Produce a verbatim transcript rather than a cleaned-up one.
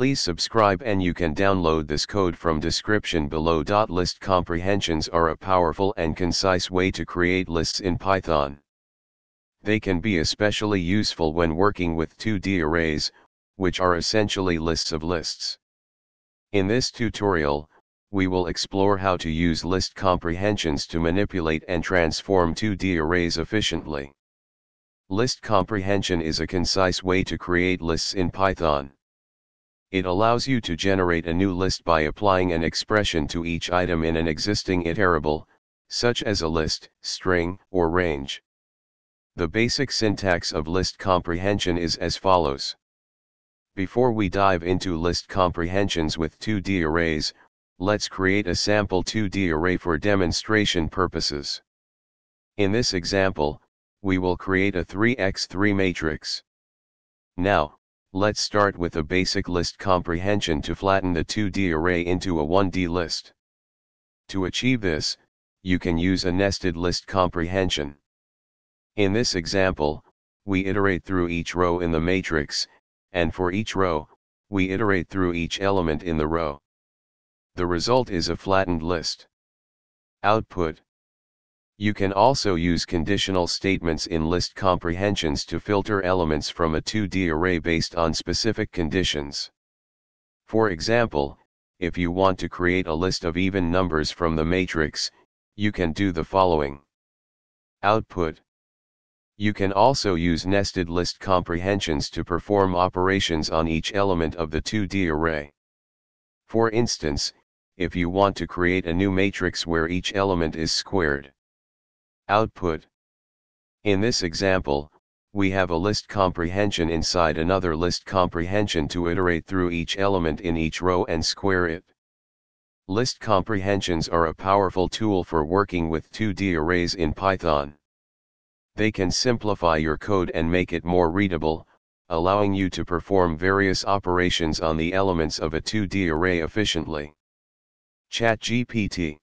Please subscribe, and you can download this code from description below. List comprehensions are a powerful and concise way to create lists in Python. They can be especially useful when working with two D arrays, which are essentially lists of lists. In this tutorial, we will explore how to use list comprehensions to manipulate and transform two D arrays efficiently. List comprehension is a concise way to create lists in Python. It allows you to generate a new list by applying an expression to each item in an existing iterable, such as a list, string, or range. The basic syntax of list comprehension is as follows. Before we dive into list comprehensions with two D arrays, let's create a sample two D array for demonstration purposes. In this example, we will create a three by three matrix. Now, let's start with a basic list comprehension to flatten the two D array into a one D list. To achieve this, you can use a nested list comprehension. In this example, we iterate through each row in the matrix, and for each row, we iterate through each element in the row. The result is a flattened list. Output. You can also use conditional statements in list comprehensions to filter elements from a two D array based on specific conditions. For example, if you want to create a list of even numbers from the matrix, you can do the following. Output. You can also use nested list comprehensions to perform operations on each element of the two D array. For instance, if you want to create a new matrix where each element is squared. Output. In this example, we have a list comprehension inside another list comprehension to iterate through each element in each row and square it. List comprehensions are a powerful tool for working with two D arrays in Python. They can simplify your code and make it more readable, allowing you to perform various operations on the elements of a two D array efficiently. ChatGPT.